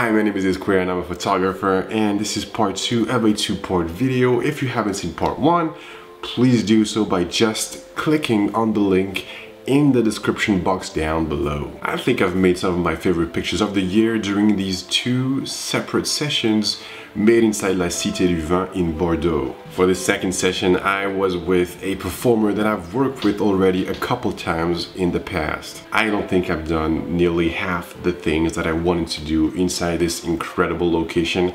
Hi, my name is Iskwer and I'm a photographer, and this is part 2 of a 2-part video. If you haven't seen part 1, please do so by just clicking on the link in the description box down below. I think I've made some of my favorite pictures of the year during these 2 separate sessions made inside La Cité du Vin in Bordeaux. For this second session, I was with a performer that I've worked with already a couple times in the past. I don't think I've done nearly half the things that I wanted to do inside this incredible location.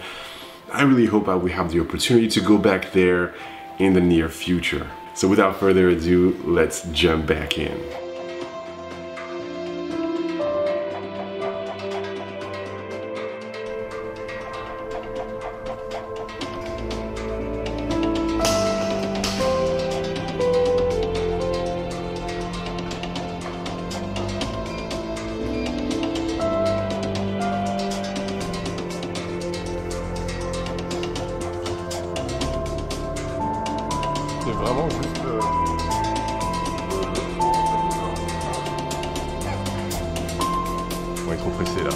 I really hope I will have the opportunity to go back there in the near future. So without further ado, let's jump back in. Vraiment juste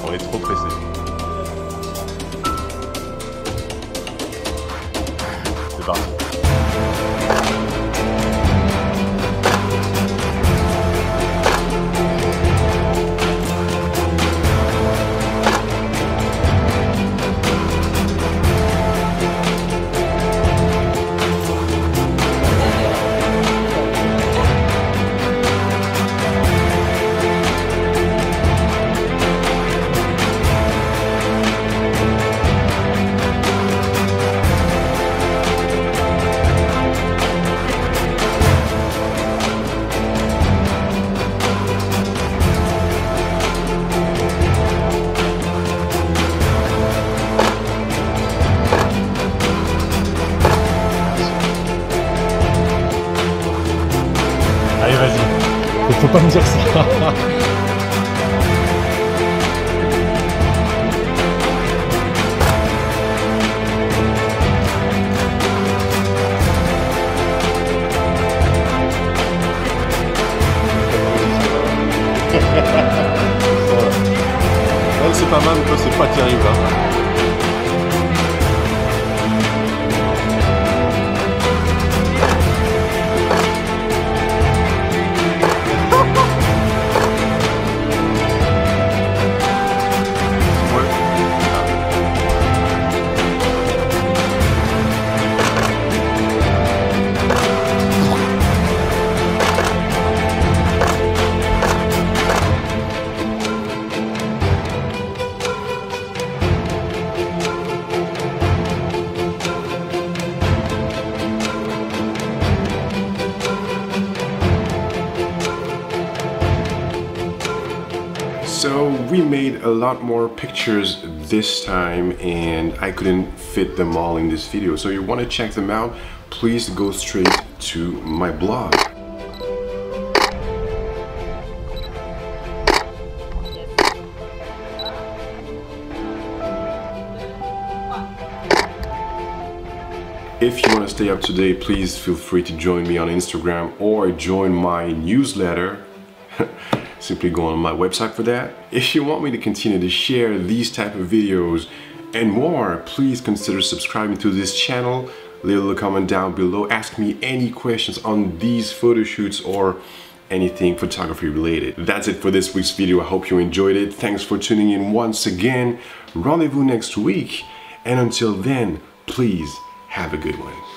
on est trop pressé là, on est trop pressé. C'est parti. Faut pas me dire ça. C'est pas mal, mais c'est pas terrible. Hein. So we made a lot more pictures this time and I couldn't fit them all in this video. So you want to check them out, please go straight to my blog. If you want to stay up to date, please feel free to join me on Instagram or join my newsletter. Simply go on my website for that. If you want me to continue to share these type of videos and more, please consider subscribing to this channel. Leave a little comment down below. Ask me any questions on these photo shoots or anything photography related. That's it for this week's video. I hope you enjoyed it. Thanks for tuning in once again. Rendezvous next week. And until then, please have a good one.